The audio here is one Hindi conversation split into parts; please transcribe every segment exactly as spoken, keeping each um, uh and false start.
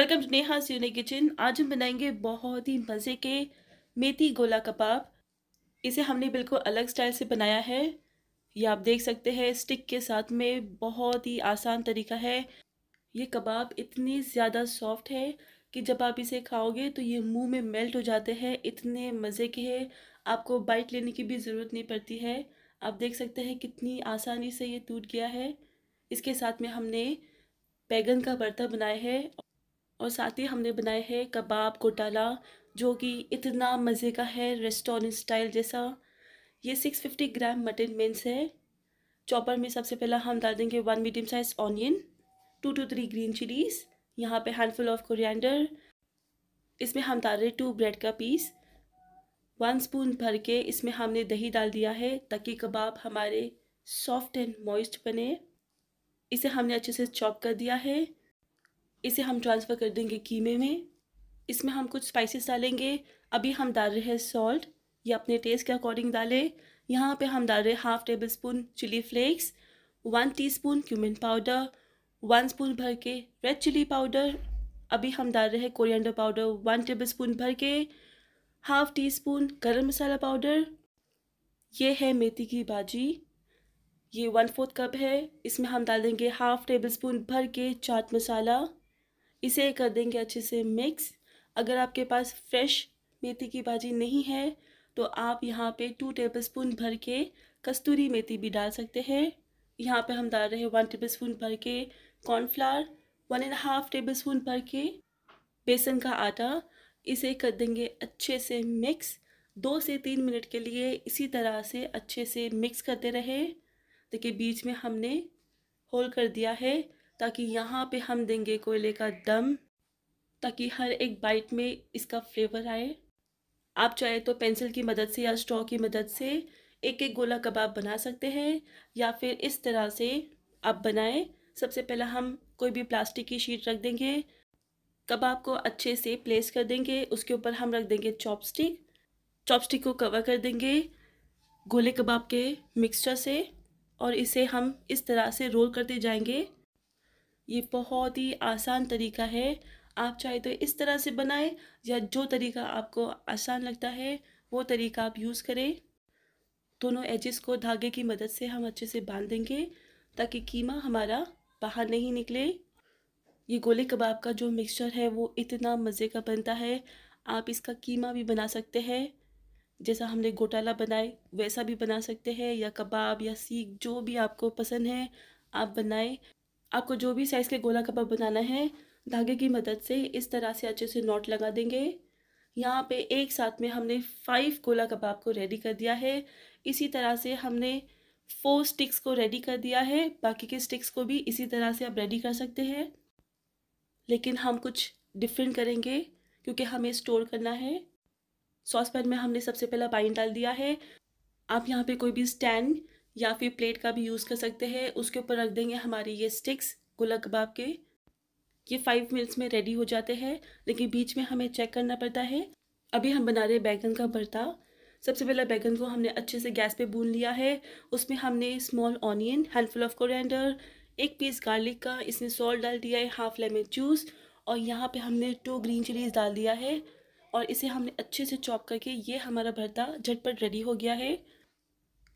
Welcome to Neha's unique kitchen. आज हम बनाएंगे बहुत ही मज़े के मेथी गोला कबाब। इसे हमने बिल्कुल अलग स्टाइल से बनाया है, ये आप देख सकते हैं स्टिक के साथ में। बहुत ही आसान तरीका है। ये कबाब इतनी ज़्यादा सॉफ्ट है कि जब आप इसे खाओगे तो ये मुंह में मेल्ट हो जाते हैं, इतने मज़े के हैं। आपको बाइट लेने की भी ज़रूरत नहीं पड़ती है। आप देख सकते हैं कितनी आसानी से ये टूट गया है। इसके साथ में हमने बैंगन का भरता बनाया है और साथ ही हमने बनाए हैं कबाब गोटाला, जो कि इतना मज़े का है, रेस्टोरेंट स्टाइल जैसा। ये six fifty gram mutton mince है। चॉपर में सबसे पहला हम डाल देंगे one medium size onion, two two three green chillies, यहाँ पे हैंडफुल ऑफ कोरिएंडर। इसमें हम डाल रहे टू ब्रेड का पीस। वन स्पून भर के इसमें हमने दही डाल दिया है ताकि कबाब हमारे सॉफ्ट एंड मॉइस्ट बने। इसे हमने अच्छे से चॉप कर दिया है। इसे हम ट्रांसफ़र कर देंगे कीमे में। इसमें हम कुछ स्पाइसेस डालेंगे। अभी हम डाल रहे हैं सॉल्ट, ये अपने टेस्ट के अकॉर्डिंग डालें। यहाँ पे हम डाल रहे हैं half table spoon chilli flakes, one teaspoon cumin powder, one spoon भर के रेड चिली पाउडर। अभी हम डाल रहे हैं coriander powder one table spoon भर के, हाफ़ टी स्पून गर्म मसाला पाउडर। ये है मेथी की भाजी, ये वन फोर्थ कप है। इसमें हम डाल देंगे हाफ़ टेबल स्पून भर के चाट मसाला। इसे कर देंगे अच्छे से मिक्स। अगर आपके पास फ्रेश मेथी की भाजी नहीं है तो आप यहाँ पे टू टेबलस्पून भर के कस्तूरी मेथी भी डाल सकते हैं। यहाँ पे हम डाल रहे हैं वन टेबलस्पून भर के cornflour, one and half tablespoon भर के बेसन का आटा। इसे कर देंगे अच्छे से मिक्स। दो से तीन मिनट के लिए इसी तरह से अच्छे से मिक्स करते रहे। देखिए बीच में हमने होल कर दिया है ताकि यहाँ पे हम देंगे कोयले का दम, ताकि हर एक बाइट में इसका फ्लेवर आए। आप चाहे तो पेंसिल की मदद से या स्ट्रॉ की मदद से एक एक गोला कबाब बना सकते हैं, या फिर इस तरह से आप बनाएं। सबसे पहले हम कोई भी प्लास्टिक की शीट रख देंगे, कबाब को अच्छे से प्लेस कर देंगे। उसके ऊपर हम रख देंगे चॉपस्टिक, चॉपस्टिक को कवर कर देंगे गोले कबाब के मिक्सचर से और इसे हम इस तरह से रोल करते जाएंगे। ये बहुत ही आसान तरीका है। आप चाहे तो इस तरह से बनाएं या जो तरीका आपको आसान लगता है वो तरीका आप यूज़ करें। दोनों एजेस को धागे की मदद से हम अच्छे से बांध देंगे ताकि कीमा हमारा बाहर नहीं निकले। ये गोले कबाब का जो मिक्सचर है वो इतना मज़े का बनता है। आप इसका कीमा भी बना सकते हैं, जैसा हमने गोटाला बनाए वैसा भी बना सकते हैं, या कबाब या सीख, जो भी आपको पसंद है आप बनाएं। आपको जो भी साइज़ के गोला कबाब बनाना है, धागे की मदद से इस तरह से अच्छे से नॉट लगा देंगे। यहाँ पे एक साथ में हमने फाइव गोला कबाब को रेडी कर दिया है। इसी तरह से हमने फोर स्टिक्स को रेडी कर दिया है। बाकी के स्टिक्स को भी इसी तरह से आप रेडी कर सकते हैं, लेकिन हम कुछ डिफरेंट करेंगे क्योंकि हमें स्टोर करना है। सॉस पैन में हमने सबसे पहला पानी डाल दिया है। आप यहाँ पे कोई भी स्टैंड या फिर प्लेट का भी यूज़ कर सकते हैं। उसके ऊपर रख देंगे हमारे ये स्टिक्स गोला कबाब के। ये फाइव मिनट्स में रेडी हो जाते हैं, लेकिन बीच में हमें चेक करना पड़ता है। अभी हम बना रहे बैंगन का भरता। सबसे पहले बैंगन को हमने अच्छे से गैस पे भून लिया है। उसमें हमने small onion, handful of coriander, एक पीस गार्लिक का, इसमें सॉल्ट डाल दिया है, हाफ लेमन जूस और यहाँ पर हमने टू ग्रीन चिलीज़ डाल दिया है और इसे हमने अच्छे से चॉप करके ये हमारा भरता झटपट रेडी हो गया है।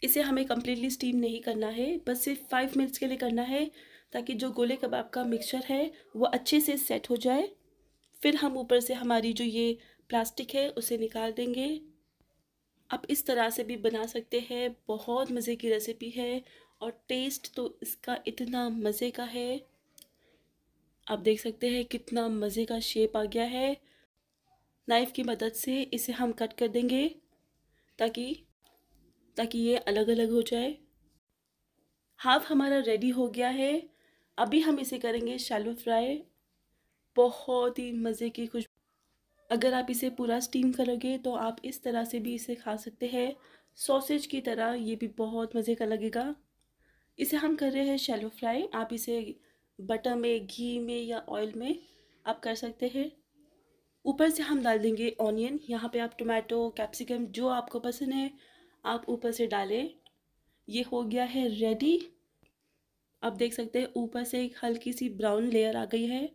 इसे हमें कम्प्लीटली स्टीम नहीं करना है, बस सिर्फ फाइव मिनट्स के लिए करना है ताकि जो गोले कबाब का मिक्सचर है वो अच्छे से सेट हो जाए। फिर हम ऊपर से हमारी जो ये प्लास्टिक है उसे निकाल देंगे। आप इस तरह से भी बना सकते हैं। बहुत मज़े की रेसिपी है और टेस्ट तो इसका इतना मज़े का है। आप देख सकते हैं कितना मज़े का शेप आ गया है। नाइफ़ की मदद से इसे हम कट कर देंगे ताकि ताकि ये अलग अलग हो जाए। हाफ हमारा रेडी हो गया है। अभी हम इसे करेंगे शैलो फ्राई। बहुत ही मज़े की खुशबू। अगर आप इसे पूरा स्टीम करोगे तो आप इस तरह से भी इसे खा सकते हैं, सॉसेज की तरह। ये भी बहुत मज़े का लगेगा। इसे हम कर रहे हैं शैलो फ्राई। आप इसे बटर में, घी में या ऑयल में आप कर सकते हैं। ऊपर से हम डाल देंगे ऑनियन। यहाँ पे आप टोमेटो, कैप्सिकम, जो आपको पसंद है आप ऊपर से डालें। ये हो गया है रेडी। आप देख सकते हैं ऊपर से एक हल्की सी ब्राउन लेयर आ गई है।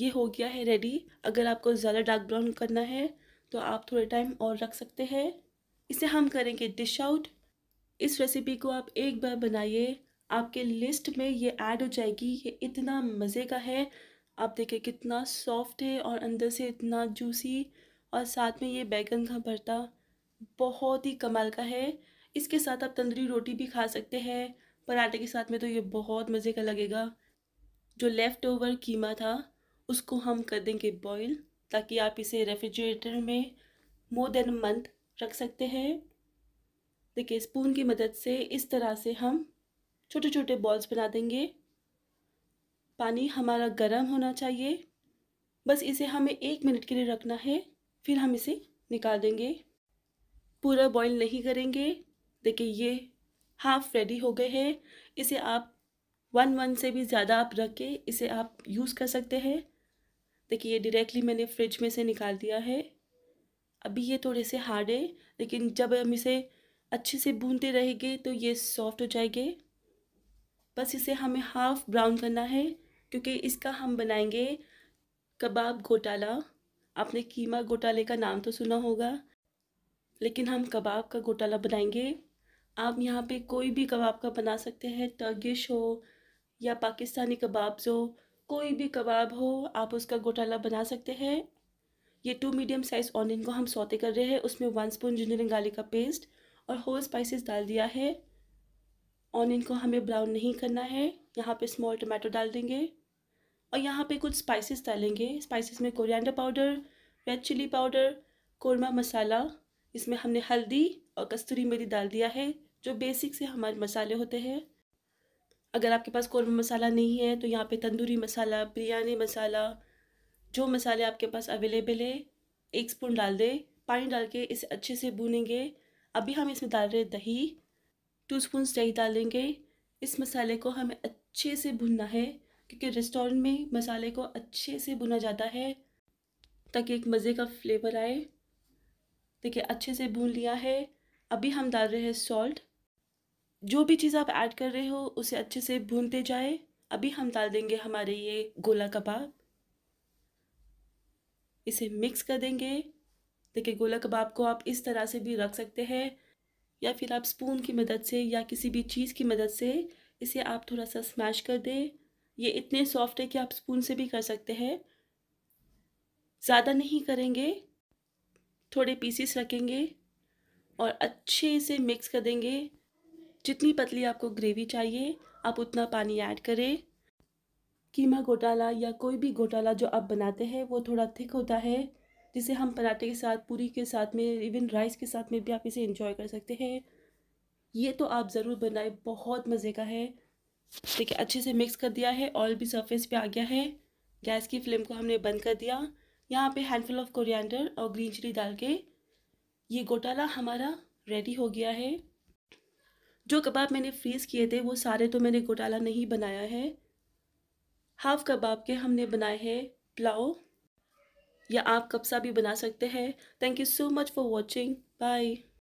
ये हो गया है रेडी। अगर आपको ज़्यादा डार्क ब्राउन करना है तो आप थोड़े टाइम और रख सकते हैं। इसे हम करेंगे डिश आउट। इस रेसिपी को आप एक बार बनाइए, आपके लिस्ट में ये ऐड हो जाएगी। ये इतना मज़े का है, आप देखिए कितना सॉफ्ट है और अंदर से इतना जूसी, और साथ में ये बैगन का भरता बहुत ही कमाल का है। इसके साथ आप तंदूरी रोटी भी खा सकते हैं, पराठे के साथ में तो ये बहुत मज़े का लगेगा। जो लेफ़्ट ओवर कीमा था उसको हम कर देंगे बॉईल, ताकि आप इसे रेफ्रिजरेटर में मोर देन मंथ रख सकते हैं। देखिए स्पून की मदद से इस तरह से हम छोटे छोटे बॉल्स बना देंगे। पानी हमारा गर्म होना चाहिए। बस इसे हमें एक मिनट के लिए रखना है, फिर हम इसे निकाल देंगे। पूरा बॉईल नहीं करेंगे। देखिए ये हाफ रेडी हो गए हैं। इसे आप वन वन से भी ज़्यादा आप रख के इसे आप यूज़ कर सकते हैं। देखिए ये डायरेक्टली मैंने फ्रिज में से निकाल दिया है। अभी ये थोड़े से हार्ड है, लेकिन जब हम इसे अच्छे से भूनते रहेंगे तो ये सॉफ्ट हो जाएंगे। बस इसे हमें हाफ़ ब्राउन करना है, क्योंकि इसका हम बनाएंगे कबाब घोटाला। आपने कीमा घोटाले का नाम तो सुना होगा, लेकिन हम कबाब का घोटाला बनाएंगे। आप यहाँ पे कोई भी कबाब का बना सकते हैं, टर्किश हो या पाकिस्तानी कबाब्स हो, कोई भी कबाब हो आप उसका घोटाला बना सकते हैं। ये टू मीडियम साइज़ ऑनियन को हम सौते कर रहे हैं। उसमें वन स्पून जिंजर गार्लिक का पेस्ट और होल स्पाइसेस डाल दिया है। ऑनियन को हमें ब्राउन नहीं करना है। यहाँ पे स्मॉल टमाटो डाल देंगे और यहाँ पे कुछ स्पाइसेस डालेंगे। स्पाइसेस में coriander powder, red chilli powder, korma masala, इसमें हमने हल्दी और कस्तूरी मेथी डाल दिया है, जो बेसिक से हमारे मसाले होते हैं। अगर आपके पास कोरमा मसाला नहीं है तो यहाँ पे तंदूरी मसाला, बिरयानी मसाला, जो मसाले आपके पास अवेलेबल है एक स्पून डाल दे। पानी डाल के इसे अच्छे से भूनेंगे। अभी हम इसमें डाल रहे दही, टू स्पून दही डाल देंगे। इस मसाले को हमें अच्छे से भुनना है, क्योंकि रेस्टोरेंट में मसाले को अच्छे से भुना जाता है ताकि एक मज़े का फ्लेवर आए। देखिए अच्छे से भून लिया है। अभी हम डाल रहे हैं सॉल्ट। जो भी चीज़ आप ऐड कर रहे हो उसे अच्छे से भूनते जाए। अभी हम डाल देंगे हमारे ये गोला कबाब, इसे मिक्स कर देंगे। देखिए गोला कबाब को आप इस तरह से भी रख सकते हैं, या फिर आप स्पून की मदद से या किसी भी चीज़ की मदद से इसे आप थोड़ा सा स्मैश कर दें। ये इतने सॉफ्ट है कि आप स्पून से भी कर सकते हैं। ज़्यादा नहीं करेंगे, थोड़े पीसेस रखेंगे और अच्छे से मिक्स कर देंगे। जितनी पतली आपको ग्रेवी चाहिए आप उतना पानी ऐड करें। कीमा घोटाला या कोई भी घोटाला जो आप बनाते हैं वो थोड़ा थिक होता है, जिसे हम पराठे के साथ, पूरी के साथ में, इवन राइस के साथ में भी आप इसे एंजॉय कर सकते हैं। ये तो आप ज़रूर बनाएं, बहुत मज़े का है। देखिए अच्छे से मिक्स कर दिया है, ऑयल भी सरफेस पे आ गया है। गैस की फ्लेम को हमने बंद कर दिया। यहाँ पे हैंडफुल ऑफ कोरिएंडर और ग्रीन चिली डाल के ये घोटाला हमारा रेडी हो गया है। जो कबाब मैंने फ्रीज़ किए थे वो सारे तो मैंने घोटाला नहीं बनाया है। हाफ़ कबाब के हमने बनाए हैं पुलाव, या आप कब्सा भी बना सकते हैं। Thank you so much for watching, bye.